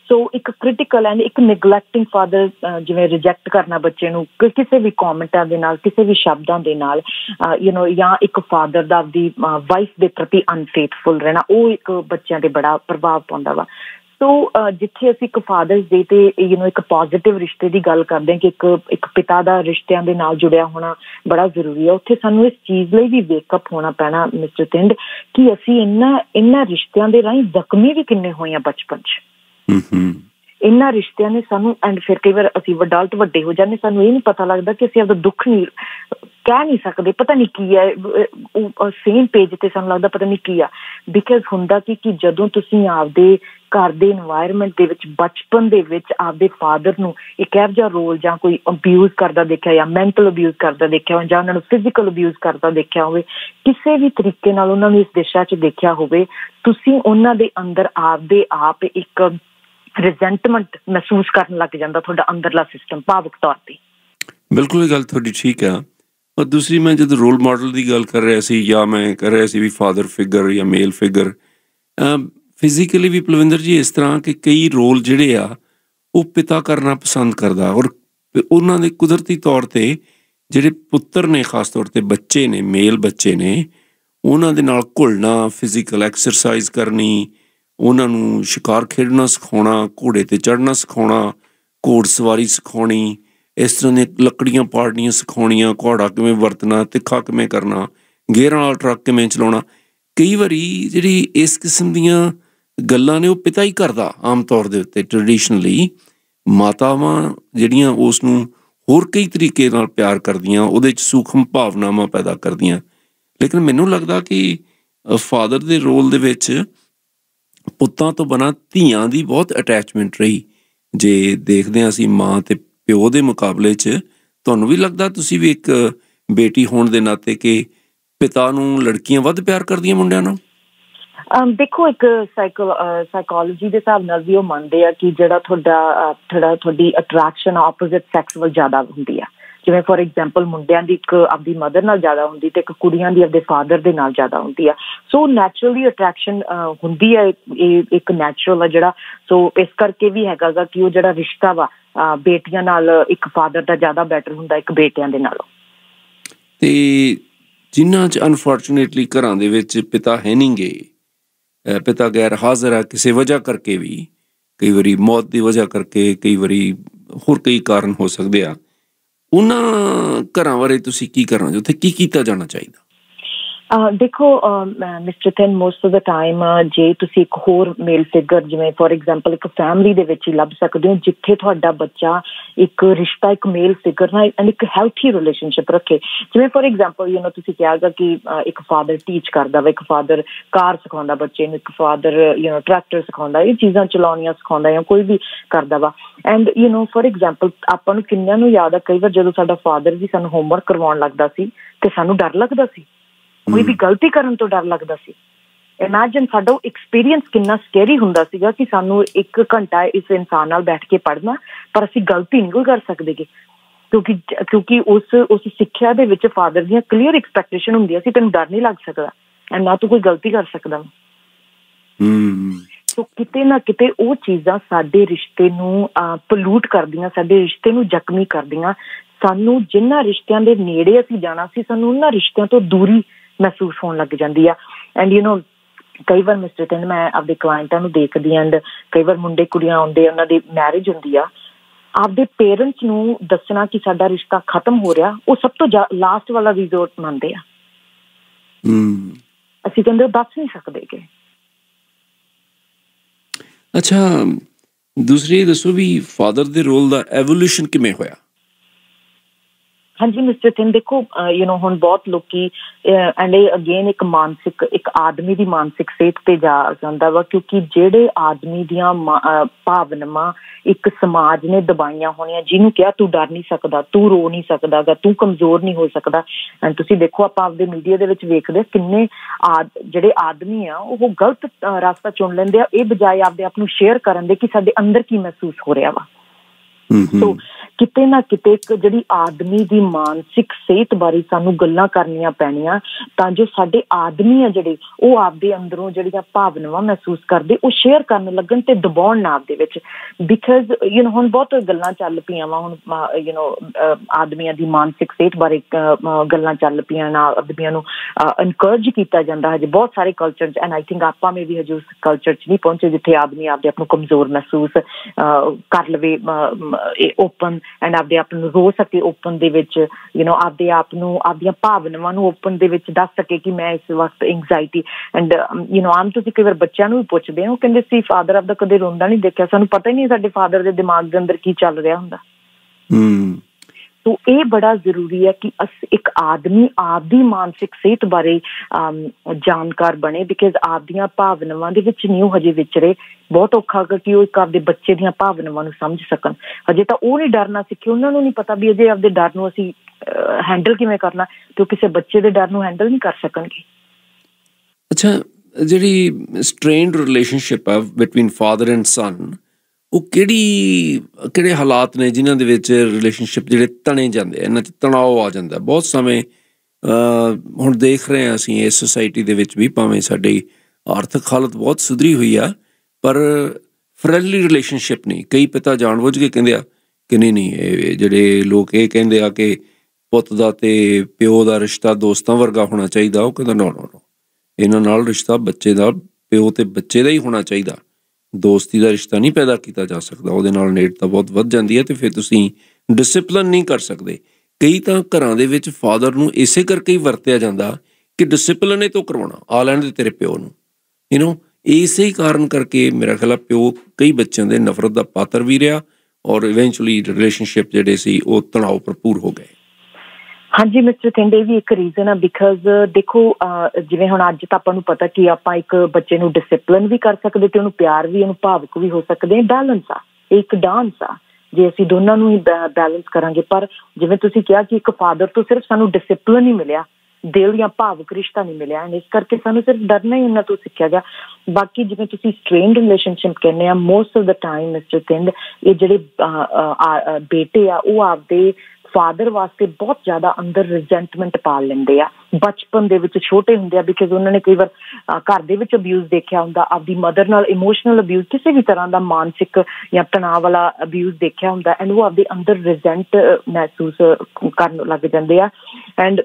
ਸੋ ਇੱਕ ਕ੍ਰਿਟੀਕਲ ਐਂਡ ਇੱਕ ਨਿਗਲੈਕਟਿੰਗ ਫਾਦਰ, ਜਿਵੇਂ ਰਿਜੈਕਟ ਕਰਨਾ ਬੱਚੇ ਨੂੰ ਕਿਸੇ ਵੀ ਕਮੈਂਟਾਂ ਦੇ ਨਾਲ, ਕਿਸੇ ਵੀ ਸ਼ਬਦਾਂ ਦੇ ਨਾਲ, ਜਾਂ ਇੱਕ ਫਾਦਰ ਦਾ ਆਪਦੀ ਵਾਈਫ ਦੇ ਪ੍ਰਤੀ ਅਨਫੇਥਫੁਲ ਰਹਿਣਾ, ਉਹ ਇੱਕ ਬੱਚਿਆਂ 'ਤੇ ਬੜਾ ਪ੍ਰਭਾਵ ਪਾਉਂਦਾ ਵਾ। ਸੋ ਜਿੱਥੇ ਅਸੀਂ ਇੱਕ ਫਾਦਰਸ ਡੇ 'ਤੇ ਇੱਕ ਪੋਜ਼ੀਟਿਵ ਰਿਸ਼ਤੇ ਦੀ ਗੱਲ ਕਰਦੇ ਹਾਂ ਕਿ ਇੱਕ ਪਿਤਾ ਦਾ ਰਿਸ਼ਤਿਆਂ ਦੇ ਨਾਲ ਜੁੜਿਆ ਹੋਣਾ ਬੜਾ ਜ਼ਰੂਰੀ ਹੈ, ਉੱਥੇ ਸਾਨੂੰ ਇਸ ਚੀਜ਼ ਲਈ ਵੀ ਵੇਕਅਪ ਹੋਣਾ ਪੈਣਾ ਮਿਸਟਰ ਥਿੰਦ ਕਿ ਅਸੀਂ ਇਹਨਾਂ ਰਿਸ਼ਤਿਆਂ ਦੇ ਰਾਹੀਂ ਜ਼ਖਮੀ ਵੀ ਕਿੰਨੇ ਹੋਏ ਹਾਂ ਬਚਪਨ 'ਚ। ਇਹਨਾਂ ਰਿਸ਼ਤਿਆਂ ਨੇ ਸਾਨੂੰ ਐਂਡ ਫਿਰ ਕਈ ਵਾਰ ਅਸੀਂ ਅਡਲਟ ਵੱਡੇ ਹੋ ਜਾਂਦੇ, ਸਾਨੂੰ ਇਹ ਨਹੀਂ ਪਤਾ ਲੱਗਦਾ ਕਿ ਅਸੀਂ ਆਪਦਾ ਦੁੱਖ ਨਹੀਂ ਕਹਿ ਨਹੀਂ ਸਕਦੇ, ਪਤਾ ਨਹੀਂ ਕੀ ਹੈ ਸੇਮ ਪੇਜ ਤੇ ਸਾਨੂੰ ਲੱਗਦਾ ਪਤਾ ਨਹੀਂ ਕੀ ਆ। ਬਿਕਾਜ਼ ਹੁੰਦਾ ਕਿ ਜਦੋਂ ਤੁਸੀਂ ਆਪਦੇ ਘਰ ਦੇ ਇਨਵਾਇਰਮੈਂਟ ਦੇ ਵਿੱਚ ਬਚਪਨ ਦੇ ਵਿੱਚ ਆਪਦੇ ਫਾਦਰ ਨੂੰ ਇੱਕ ਇਹੋ ਜਿਹਾ ਰੋਲ ਜਾਂ ਕੋਈ ਅਬਿਊਜ਼ ਕਰਦਾ ਦੇਖਿਆ ਜਾਂ ਮੈਂਟਲ ਅਬਿਊਜ਼ ਕਰਦਾ ਦੇਖਿਆ ਹੋਵੇ ਜਾਂ ਉਹਨਾਂ ਨੂੰ ਫਿਜ਼ੀਕਲ ਅਬਿਊਜ਼ ਕਰਦਾ ਦੇਖਿਆ ਹੋਵੇ, ਕਿਸੇ ਵੀ ਤਰੀਕੇ ਨਾਲ ਉਹਨਾਂ ਨੂੰ ਇਸ ਦਿਸ਼ਾ 'ਚ ਦੇਖਿਆ ਹੋਵੇ, ਤੁਸੀਂ ਉਹਨਾਂ ਦੇ ਅੰਦਰ ਆਪਦੇ ਆਪ ਇੱਕ ਰਿਜ਼ੈਂਟਮੈਂਟ ਮਹਿਸੂਸ ਕਰਨ ਲੱਗ ਜਾਂਦਾ ਤੁਹਾਡਾ ਅੰਦਰਲਾ ਸਿਸਟਮ ਭਾਵਕ ਤੌਰ 'ਤੇ। ਬਿਲਕੁਲ ਇਹ ਗੱਲ ਤੁਹਾਡੀ ਠੀਕ ਆ। ਪਰ ਦੂਸਰੀ ਮੈਂ ਜਦੋਂ ਰੋਲ ਮਾਡਲ ਦੀ ਗੱਲ ਕਰ ਰਿਹਾ ਸੀ ਜਾਂ ਮੈਂ ਕਰ ਰਿਹਾ ਸੀ ਵੀ ਫਾਦਰ ਫਿਗਰ ਜਾਂ ਮੇਲ ਫਿਗਰ, ਫਿਜ਼ੀਕਲੀ ਵੀ ਪਲਵਿੰਦਰ ਜੀ ਇਸ ਤਰ੍ਹਾਂ ਕਿ ਕਈ ਰੋਲ ਜਿਹੜੇ ਆ ਉਹ ਪਿਤਾ ਕਰਨਾ ਪਸੰਦ ਕਰਦਾ ਔਰ उन्होंने कुदरती तौर पर ਜਿਹੜੇ ਪੁੱਤਰ ਨੇ ਖਾਸ ਤੌਰ ਤੇ ਬੱਚੇ ਨੇ ਮੇਲ ਬੱਚੇ ਨੇ ਉਹਨਾਂ ਦੇ ਨਾਲ ਘੁਲਣਾ ਫਿਜ਼ੀਕਲ ਐਕਸਰਸਾਈਜ਼ ਕਰਨੀ ਉਹਨਾਂ ਨੂੰ ਸ਼ਿਕਾਰ ਖੇਡਣਾ ਸਿਖਾਉਣਾ ਘੋੜੇ ਤੇ ਚੜ੍ਹਨਾ ਸਿਖਾਉਣਾ ਘੋੜ ਸਵਾਰੀ ਸਿਖਾਉਣੀ ਇਸ ਤਰ੍ਹਾਂ ਦੀਆਂ ਲੱਕੜੀਆਂ ਪਾੜਨੀਆਂ ਸਿਖਾਉਣੀਆਂ ਘੋੜਾ ਕਿਵੇਂ ਵਰਤਣਾ ਤਿੱਖਾ ਕਿਵੇਂ ਕਰਨਾ ਗੇਅਰਾਂ ਵਾਲਾ ਟਰੱਕ ਕਿਵੇਂ ਚਲਾਉਣਾ ਕਈ ਵਾਰੀ ਜਿਹੜੀ ਇਸ ਕਿਸਮ ਦੀਆਂ ਗੱਲਾਂ ਨੇ ਉਹ ਪਿਤਾ ਹੀ ਕਰਦਾ ਆਮ ਤੌਰ ਦੇ ਉੱਤੇ ਟਰਡੀਸ਼ਨਲੀ ਮਾਤਾਵਾਂ ਜਿਹੜੀਆਂ ਉਸ ਨੂੰ होर कई तरीके प्यार कर दियाँ वो सूखम भावनावान पैदा कर दियाँ लेकिन मैनू लगता कि फादर के रोल के पुत्तां तो बना धियां की बहुत अटैचमेंट रही जे देखते हैं असी माँ तो प्यो के मुकाबले तुहानू भी लगता तुसीं भी एक बेटी होने के नाते कि पिता नूं लड़कियां वध प्यार कर दियां मुंडियां नूं देखो एक साइकोलॉजी के हिसाब नाल भी मानते हैं कि जिहड़ा थोड़ी अट्रैक्शन ऑपोजिट सैक्स वाल ज़्यादा होंदी है जिवें फॉर एग्जाम्पल मुंडियां दी एक अपनी मदर नाल ज़्यादा होंदी ते एक कुड़ियां दी अपने फादर दे नाल ज़्यादा होंदी है सो नैचुरली अट्रैक्शन होंदी है एक नैचुरल है जिहड़ा सो इस करके भी हैगा गा कि वो जिहड़ा रिश्ता वा बेटियां नाल एक फादर दा ज़्यादा बैटर हुंदा एक बेटियां दे नालों ते जिन्हां च अनफॉर्चुनेटली घरां दे विच पिता है नहीं गे पिता गैर हाज़र है किसी वजह करके भी कई बारी मौत की वजह करके कई बारी होर कई कारण हो सकते हैं उन्होंने घर बारे तुसी की करना जो थे की कीता जाना चाहिए देखो mister Thind most of the time जे तुसी एक होर मेल फिगर जिवें फॉर एग्जाम्पल एक फैमिली दे विच ही लभ सकदे हो जिथे तुहाडा बच्चा एक रिश्ता एक मेल फिगर नाल एंड एक हैल्थी रिलेशनशिप रखे जिवें फॉर एग्जाम्पल यू नो तुसी कहा गा कि एक फादर टीच करदा वा एक फादर कार सिखाउंदा बच्चे नूं एक फादर यू नो ट्रैक्टर सिखाउंदा इह चीज़ां चलाउणियां सिखाउंदा या कोई भी करदा वा and you know for example आपां नूं किन्नियां नूं याद आ कई वार जदों साडा फादर भी सानूं होमवर्क करवाउण लगदा सी ते सानूं डर लगदा सी कोई भी गलती करन तो डर लगदा सी इमेजिन साडा एक्सपीरियंस कितना स्कैरी हुंदा सीगा कि सानू एक घंटा इस इंसान नाल बैठ के पढ़ना पर असी गलती नहीं कर सकदे क्योंकि क्योंकि उस सिक्ख्या दे विच फादर दी क्लीयर एक्सपैक्टेशन हुंदी है सी तैनू डर नहीं लग सकदा एंड ना तू कोई गलती कर सकदा सो किते ना किते ओह चीज़ां साडे रिश्ते नू पलूट करदियां साडे रिश्ते नू जख्मी करदियां सानू जिन्हां रिश्तियां दे नेड़े असी जाना सी सानू उन्हां रिश्तियां तो दूरी महसूस होने लग जाती है एंड यू नो कई बार मिस्टर थिंद मैं अपने क्लाइंटा नूं देखदी एंड कई बार मुंडे कुड़ियां आउंदे उन्हां दी मैरिज हुंदी आ आपदे पेरेंट्स नूं दसना कि साडा रिश्ता खत्म हो रहा वो सब तो लास्ट वाला रिजोर्ट मानते आ असीं कहंदे दस नहीं सकदे कि अच्छा दूसरी दसो भी फादर दे रोल दा एवोल्यूशन किवें होया हाँ जी मिस्टर थिंद देखो यू नो हुण बहुत लोग एंड अगेन एक मानसिक एक आदमी की मानसिक सेहत पर जा जाता वा क्योंकि जेडे आदमी दियां भावनावां एक समाज ने दबाइया होनिया जिन्होंने कहा तू डर नहीं सकता तू रो नहीं सकता गा तू कमजोर नहीं हो सकता एंड तुसी देखो आप आपदे मीडिया दे विच वेखदे किन्ने जेडे आदमी आ वो गलत रास्ता चुन लैंदे आ इह बजाय आपदे आप नूं शेयर करन दे कि साडे अंदर की महसूस हो रहा वा ਸੋ ਕਿਤੇ ਨਾ ਕਿਤੇ ਜਿਹੜੀ ਆਦਮੀ ਦੀ ਮਾਨਸਿਕ ਸਿਹਤ ਬਾਰੇ ਸਾਨੂੰ ਗੱਲਾਂ ਕਰਨੀਆਂ ਪੈਣੀਆਂ ਤਾਂ ਜੋ ਸਾਡੇ ਆਦਮੀ ਆ ਜਿਹੜੇ ਉਹ ਆਪਦੇ ਅੰਦਰੋਂ ਜਿਹੜੀਆਂ ਭਾਵਨਾਵਾਂ ਮਹਿਸੂਸ ਕਰਦੇ ਉਹ ਸ਼ੇਅਰ ਕਰਨ ਲੱਗਣ ਤੇ ਦਬਾਉਣ ਨਾ ਆਪਦੇ ਵਿੱਚ ਬਿਕਾਜ਼ ਯੂ ਨੋ ਹੁਣ ਬਹੁਤ ਗੱਲਾਂ ਚੱਲ ਪਈਆਂ ਵਾ ਹੁਣ ਯੂ ਨੋ ਆਦਮੀਆਂ ਦੀ ਮਾਨਸਿਕ ਸਿਹਤ ਬਾਰੇ ਗੱਲਾਂ ਚੱਲ ਪਈਆਂ ਨਾਲ ਆਦਮੀਆਂ ਨੂੰ ਇਨਕਰੇਜ ਕੀਤਾ ਜਾਂਦਾ ਹਜੇ ਬਹੁਤ ਸਾਰੇ ਕਲਚਰ ਐਂਡ ਆਈ ਥਿੰਕ ਆਪਾਂ ਮੇ ਵੀ ਹਜੇ ਉਸ ਕਲਚਰ 'ਚ ਨਹੀਂ ਪਹੁੰਚੇ ਜਿੱਥੇ ਆਦਮੀ ਆਪਦੇ ਆਪ ਨੂੰ ਕਮਜ਼ੋਰ ਮਹਿਸੂਸ ਕਰ ਲਵੇ ओपन एंड आपदे आप नूं रो सके ओपन दे विच यू नो आपदे आप नूं आपदियां भावनावां नूं ओपन दे विच दस सके कि मैं इस वक्त एंगजाइटी एंड यू नो आम तुसीं कई वार बच्चिआं नूं भी पुछदे हो कहंदे सी फादर आपदा कदे रोंदा नहीं देखिआ सानूं पता ही नहीं साडे फादर दे दिमाग दे अंदर की चल रिहा हुंदा तो ये बड़ा जरूरी है कि एक आदमी आपदी मानसिक सेहत बारे जानकार बने बिकॉज आपदियां भावनावां दे विच नहीं हजे विचरे बहुत औखा कि वो एक आपदे बच्चे दियां भावनावां नूं समझ सकन हजे तां वो नहीं डरना सीखे उन्हां नूं नहीं पता भी अजे आपदे डर नूं असीं हैंडल किवें करना ते किसी बच्चे दे डर नूं हैंडल नहीं कर सकणगे अच्छा जिहड़ी स्ट्रेनड रिलेशनशिप है बिटवीन फादर एंड सन ਉਹ ਕਿਹੜੇ ਹਾਲਾਤ ਨੇ ਜਿਨ੍ਹਾਂ ਦੇ ਵਿੱਚ ਰਿਲੇਸ਼ਨਸ਼ਿਪ ਜਿਹੜੇ ਤਣੇ ਜਾਂਦੇ ਇਹਨਾਂ 'ਚ ਤਣਾਅ ਆ ਜਾਂਦਾ ਬਹੁਤ ਸਮੇਂ ਹੁਣ ਦੇਖ ਰਹੇ ਹਾਂ ਅਸੀਂ ਇਸ ਸੋਸਾਇਟੀ ਦੇ ਵਿੱਚ ਵੀ ਭਾਵੇਂ ਸਾਡੀ ਆਰਥਿਕ ਹਾਲਤ ਬਹੁਤ ਸੁਧਰੀ ਹੋਈ ਆ ਪਰ ਫਰੈਂਡਲੀ ਰਿਲੇਸ਼ਨਸ਼ਿਪ ਨਹੀਂ ਕਈ ਪਿਤਾ ਜਾਣ ਬੁੱਝ ਕੇ ਕਹਿੰਦੇ ਆ कि नहीं जिहड़े लोग ये कहंदे आ कि पुत दा ते प्यो दा रिश्ता दोस्तां वर्गा होना चाहिदा, वो कहंदा नो नो नो, इन्हां नाल रिश्ता बच्चे दा, प्यो ते बच्चे दा ही होना चाहिदा, दोस्ती दा रिश्ता नहीं पैदा किया जा सकता। उहदे नाल नेड़ता बहुत वध जांदी है, ते फिर तुसीं डिसिपलिन नहीं कर सकते। कई तो घरों दे विच फादर नूं इसे करके ही वरत्या जाता कि डिसिपलिन तो करवाना, आ लैण दे तेरे प्यो नूं, यू नो, इसे ही कारण करके मेरा ख्याल प्यो कई बच्चों के नफरत का पात्र भी रहा और इवेंचुअली रिलेशनशिप जिहड़े सी वो तनाव भरपूर हो गए। हाँ जी मिस्टर थिंड, ये भी एक रीजन है, बिकॉज देखो जिवें हुण अज तां आपां नूं पता कि आपां एक बच्चे नूं डिसिपलिन भी कर सकदे ते उहनूं प्यार भी, उहनूं भावुक भी हो सकदे। बैलेंस आ, एक डांस आ, जे असीं दोनों नूं ही बैलेंस करांगे। पर जिवें तुसीं कहा कि एक फादर तो सिर्फ सानूं डिसिपलिन ही मिलिया, दिल या भावुक रिश्ता नहीं मिलिया, इस करके सानूं सिर्फ डरना ही उन्हां तों सिक्खिया गया। बाकी जिवें तुसीं स्ट्रेनड रिलेशनशिप कहने आ, most of the time mister Thind ये जिहड़े बेटे आ वो आपदे फादर वास्ते बहुत ज्यादा अंदर रिजेंटमेंट पाल लेंदे आ बचपन दे विच, छोटे हुंदे आ, बिकॉज उन्होंने कई बार घर दे विच अब्यूज देखिया हुंदा, आपदी मदर नाल इमोशनल अब्यूज, किसी भी तरह दा मानसिक या तनाव वाला अब्यूज देखिया हुंदा, एंड वो आपदे अंदर रिजेंट महसूस करन लग जांदे आ। एंड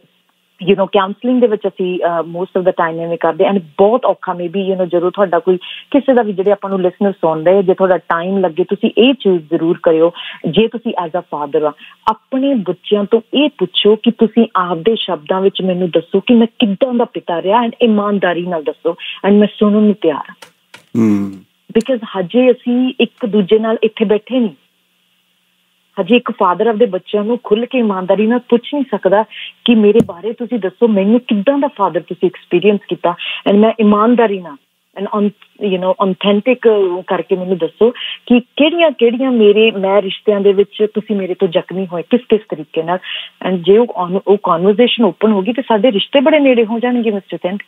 यू नो काउंसलिंग दे विच असीं मोस्ट ऑफ द टाइम इवें करदे, एंड बहुत औखा मे बी यू नो जदों तुहाडा कोई किसे दा भी जिहड़े आपां नूं लिसनर सुणदे, जे तुहाडा टाइम लगे तुसीं इह चीज़ जरूर करियो, जे तुसीं एज अ फादर अपने बच्चिਆਂ ਤੋਂ ਇਹ ਪੁੱਛੋ ਕਿ ਤੁਸੀਂ ਆਪਦੇ ਸ਼ਬਦਾਂ ਵਿੱਚ ਮੈਨੂੰ ਦੱਸੋ ਕਿ ਮੈਂ ਕਿੱਦਾਂ ਦਾ ਪਿਤਾ ਰਿਹਾ, ਐਂਡ ਇਮਾਨਦਾਰੀ ਨਾਲ ਦੱਸੋ, ਐਂਡ ਮੈਂ ਸੁਣਨ ਨੂੰ ਤਿਆਰ ਹਾਂ, ਬਿਕਾਜ਼ ਹਜੇ ਅਸੀਂ ਇੱਕ ਦੂਜੇ ਨਾਲ ਇੱਥੇ ਬੈਠੇ ਨਹੀਂ। ਹਜੇ ਇੱਕ ਫਾਦਰ ਆਪਦੇ ਬੱਚਿਆਂ ਨੂੰ ਖੁੱਲ੍ਹ ਕੇ ਇਮਾਨਦਾਰੀ ਨਾਲ ਪੁੱਛ ਨਹੀਂ ਸਕਦਾ ਕਿ ਮੇਰੇ ਬਾਰੇ ਤੁਸੀਂ ਦੱਸੋ, ਮੈਨੂੰ ਕਿੱਦਾਂ ਦਾ ਫਾਦਰ ਤੁਸੀਂ ਐਕਸਪੀਰੀਅੰਸ ਕੀਤਾ, ਐਂਡ ਮੈਂ ਇਮਾਨਦਾਰੀ ਨਾਲ ऑथेंटिक करके मैनू दसो कि केड़ियां केड़ियां मेरे मैं रिश्तियां दे विच तुसीं मेरे तो जख्मी होए किस किस तरीके नाल, एंड जे ओह कॉन्वर्सेशन ओपन होगी तो साडे रिश्ते बड़े नेड़े हो जाणगे मिस्टर थिंड,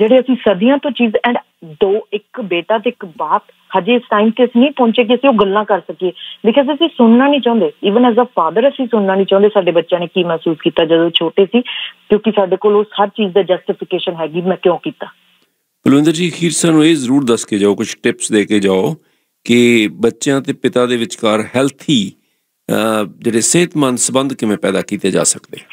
जिहड़े असीं सदियां तो चीज़, एंड दो एक बेटा ते एक बाप हजे इस टाइम ते असीं नहीं पहुंचे कि असीं ओह गल्लां कर सकीए, बिकॉज असीं सुनना नहीं चाहुंदे, ईवन एज अ फादर असीं सुनना नहीं चाहुंदे साडे बच्चों ने की महसूस कीता जदों छोटे सी, क्योंकि साडे कोल ओह हर चीज़ दा जस्टिफिकेशन हैगी मैं क्यों कीता। बलविंदर जी, अखीर सानूं ये जरूर दस के जाओ, कुछ टिप्स दे के जाओ कि बच्चों ते पिता दे विचकार हैल्थी जिहड़े सेहतमंद संबंध किवें पैदा कीते जा सकदे।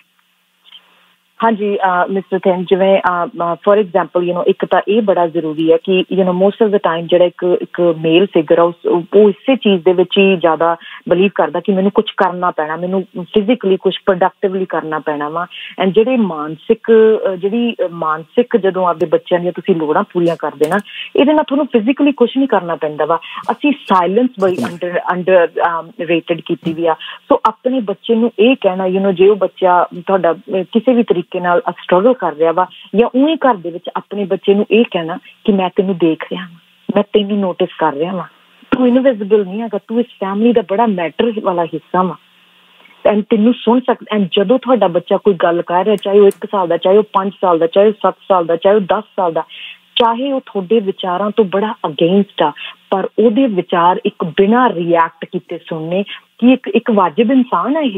हाँ जी मिस्टर थिंड, जिवें फॉर एग्जाम्पल यू नो एक तो ये बड़ा जरूरी है कि you know most of the time जो एक मेल फिगर है वो इसे चीज़ दे विच ही ज़्यादा बिलीव करता कि मैनू कुछ करना पैना, मैनू फिजिकली कुछ प्रोडक्टिवली करना पैना वा, एंड जिहड़े मानसिक जिहड़ी मानसिक जदों आपदे बच्चों दी तुसीं लोड़ां पूरियां कर देना, इहदे नाल तुहानूं फिजिकली कुछ नहीं करना पैंदा वा। असीं साइलेंस बड़ी अंडर रेटेड कीती वी आ, सो अपने बच्चे नूं इह कहना यू नो जे वो बच्चा तुहाडा किसी भी तरीके स्ट्रगल कर रहा वा या उन्हें घर दे विच अपने बच्चे नूं इह कहना कि मैं तैनूं देख रहा वा, मैं तैनूं नोटिस कर रहा वा, तू इनविजिबल नहीं है, तू इस फैमिली का बड़ा मैटर वाला हिस्सा वा, एंड तैनूं सुन सकदा। एंड जदों तुहाडा बच्चा कोई गल कर रहा, चाहे वो 1 साल का, चाहे वो 5 साल का, चाहे वो 7 साल का, चाहे वो 10 साल का, चाहे वो तुहाडे विचारां तो बड़ा अगेंस्ट आ, पर ओहदे विचार एक बिना रिएक्ट कीते सुनने कि एक वाजिब इंसान है।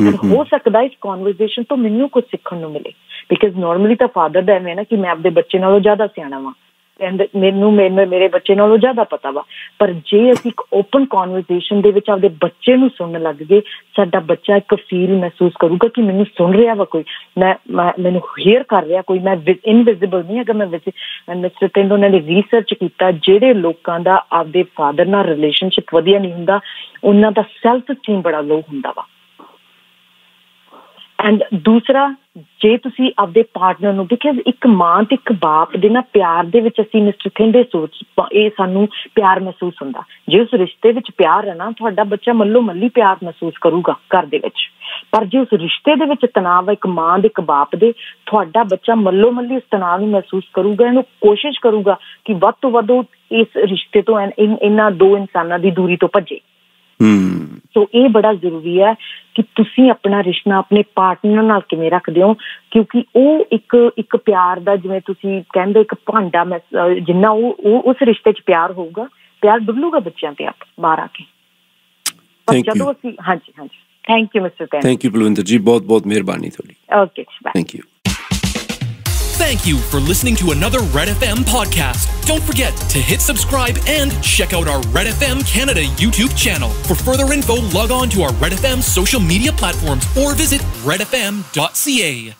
यह हो सकता है इस कॉन्वर्सेशन तो मैनू कुछ सीखण नूं मिले, बिकॉज नॉर्मली तो फादर दा एवें ना कि मैं आपदे बच्चे नालों ज्यादा सियाणा वां, एंड मैनू मेरे बच्चे नालों ज्यादा पता वा, पर जे असीं एक ओपन कॉन्वर्सेशन दे विच आपदे बच्चे नूं सुणन लग गए, साडा बच्चा एक फील महसूस करूगा कि मैनू सुण रिहा वा कोई, मैं मैनू हेयर कर रिहा कोई, मैं इनविजिबल नहीं हैगा, मैं मिस्टर थिंड उन्होंने रिसर्च कीता जिहड़े लोकां दा आपदे फादर नाल रिलेशनशिप वधिया नहीं हुंदा, उन्हां दा सैल्फ एस्टीम बड़ा लो हुंदा वा। एंड दूसरा जे तुसीं आपदे पार्टनर नूं, बिकॉज एक मां ते एक बाप दे ना प्यार दे विच असीं मिस्टर थिंड ये सानूं प्यार महसूस हुंदा, जे उस रिश्ते विच प्यार है ना तुहाडा बच्चा मल्लो मल्ली प्यार महसूस करूगा घर दे विच, पर जे उस रिश्ते दे विच तनाव है एक मां दे एक बाप दे, तुहाडा बच्चा मल्लो मल्ली उस तनाव नूं महसूस करूगा, एंड कोशिश करूगा कि वध तो वध इस रिश्ते तो इन्हां दो इंसानां दी दूरी तो भजे। सो ये बड़ा जरूरी है कि तुसीं अपना रिश्ता अपने पार्टनर नाल किवें रखदे हो, क्योंकि वो एक प्यार दा जिवें तुसीं कहंदे एक भांडा, जिन्ना वो उस रिश्ते च प्यार होगा, प्यार डुबलूगा बच्चों ते आप बाहर आके। पर जदों असीं हाँ जी हाँ जी, thank you mister Thind. Thank you Balwinder ji, बहुत बहुत मेहरबानी थोड़ी। Okay, bye, thank you. Thank you for listening to another Red FM podcast. Don't forget to hit subscribe and check out our Red FM Canada YouTube channel. For further info, log on to our Red FM social media platforms or visit redfm.ca.